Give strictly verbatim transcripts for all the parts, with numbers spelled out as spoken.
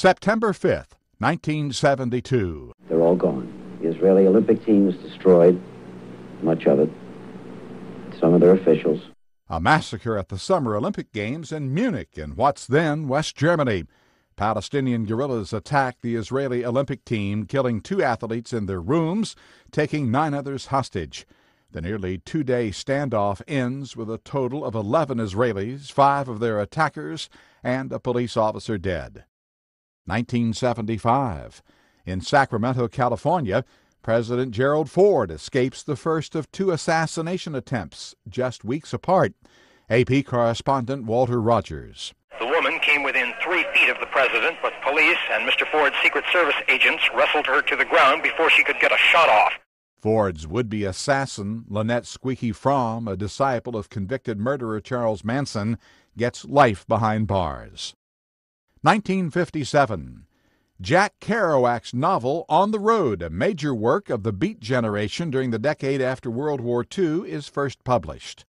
September fifth, nineteen seventy-two. They're all gone. The Israeli Olympic team was destroyed, much of it, some of their officials. A massacre at the Summer Olympic Games in Munich in what's then West Germany. Palestinian guerrillas attacked the Israeli Olympic team, killing two athletes in their rooms, taking nine others hostage. The nearly two-day standoff ends with a total of eleven Israelis, five of their attackers, and a police officer dead. nineteen seventy-five. In Sacramento, California, President Gerald Ford escapes the first of two assassination attempts just weeks apart. A P correspondent Walter Rogers. The woman came within three feet of the president, but police and Mister Ford's Secret Service agents wrestled her to the ground before she could get a shot off. Ford's would-be assassin, Lynette Squeaky Fromm, a disciple of convicted murderer Charles Manson, gets life behind bars. nineteen fifty-seven. Jack Kerouac's novel, On the Road, a major work of the Beat Generation during the decade after World War Two, is first published.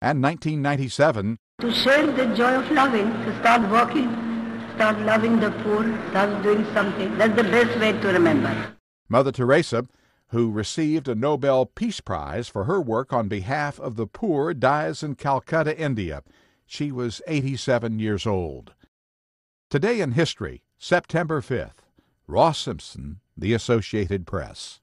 And nineteen ninety-seven, to share the joy of loving, to start walking, to start loving the poor, start doing something. That's the best way to remember. Mother Teresa, who received a Nobel Peace Prize for her work on behalf of the poor, dies in Calcutta, India. She was eighty-seven years old. Today in History, September fifth, Ross Simpson, The Associated Press.